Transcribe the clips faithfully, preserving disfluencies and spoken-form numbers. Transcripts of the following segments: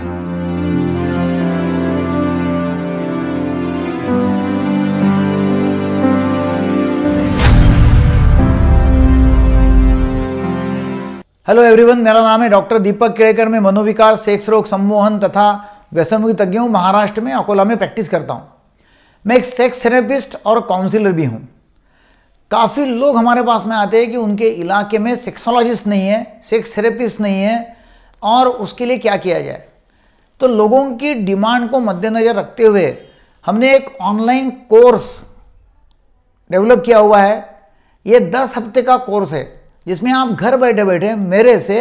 Hello everyone, मेरा नाम है डॉक्टर दीपक केड़कर। मैं मनोविकार, सेक्स रोग, सम्मोहन तथा व्यसनमुक्ति तज्ञ हूँ। महाराष्ट्र में अकोला में प्रैक्टिस करता हूँ। मैं एक सेक्स थेरेपिस्ट और काउंसलर भी हूँ। काफ़ी लोग हमारे पास में आते हैं कि उनके इलाके में सेक्सोलॉजिस्ट नहीं है, सेक्स थेरेपिस्ट नहीं है और उसके लिए क्या किया जाए। तो लोगों की डिमांड को मद्देनज़र रखते हुए हमने एक ऑनलाइन कोर्स डेवलप किया हुआ है। ये दस हफ्ते का कोर्स है जिसमें आप घर बैठे बैठे मेरे से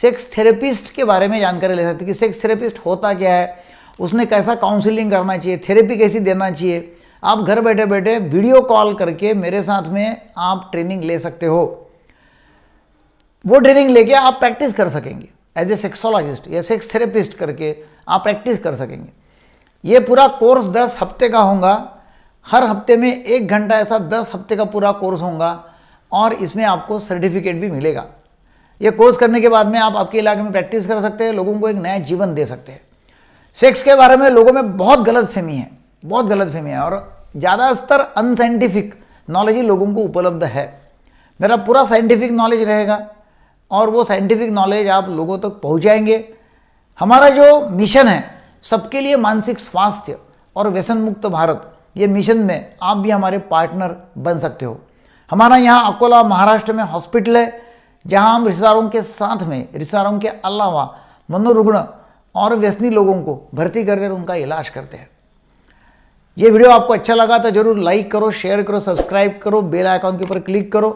सेक्स थेरेपिस्ट के बारे में जानकारी ले सकते हैं कि सेक्स थेरेपिस्ट होता क्या है, उसने कैसा काउंसलिंग करना चाहिए, थेरेपी कैसी देना चाहिए। आप घर बैठे बैठे वीडियो कॉल करके मेरे साथ में आप ट्रेनिंग ले सकते हो। वो ट्रेनिंग लेके आप प्रैक्टिस कर सकेंगे एज ए सेक्सोलॉजिस्ट या सेक्स थेरेपिस्ट करके आप प्रैक्टिस कर सकेंगे। ये पूरा कोर्स दस हफ्ते का होगा। हर हफ्ते में एक घंटा ऐसा दस हफ्ते का पूरा कोर्स होगा और इसमें आपको सर्टिफिकेट भी मिलेगा। ये कोर्स करने के बाद में आप आपके इलाके में प्रैक्टिस कर सकते हैं, लोगों को एक नया जीवन दे सकते हैं। सेक्स के बारे में लोगों में बहुत गलत फहमी है, बहुत गलत फहमी है और ज़्यादातर अनसाइंटिफिक नॉलेज ही लोगों को उपलब्ध है। मेरा पूरा साइंटिफिक नॉलेज रहेगा और वो साइंटिफिक नॉलेज आप लोगों तक पहुँचाएंगे। हमारा जो मिशन है सबके लिए मानसिक स्वास्थ्य और व्यसन मुक्त भारत, ये मिशन में आप भी हमारे पार्टनर बन सकते हो। हमारा यहाँ अकोला महाराष्ट्र में हॉस्पिटल है जहाँ हम रिश्तेदारों के साथ में, रिश्तेदारों के अलावा मनोरुग्ण और व्यसनी लोगों को भर्ती करते हैं, उनका इलाज करते हैं। ये वीडियो आपको अच्छा लगा तो जरूर लाइक करो, शेयर करो, सब्सक्राइब करो, बेल आइकॉन के ऊपर क्लिक करो।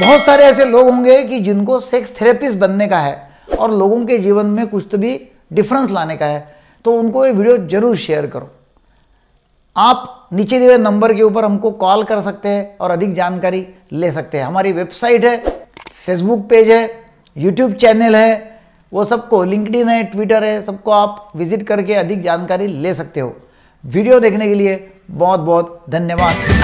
बहुत सारे ऐसे लोग होंगे कि जिनको सेक्स थेरेपिस्ट बनने का है और लोगों के जीवन में कुछ तो भी डिफरेंस लाने का है, तो उनको ये वीडियो जरूर शेयर करो। आप नीचे दिए हुए नंबर के ऊपर हमको कॉल कर सकते हैं और अधिक जानकारी ले सकते हैं। हमारी वेबसाइट है, फेसबुक पेज है, यूट्यूब चैनल है, वो सबको, लिंक्डइन है, ट्विटर है, सबको आप विजिट करके अधिक जानकारी ले सकते हो। वीडियो देखने के लिए बहुत बहुत धन्यवाद।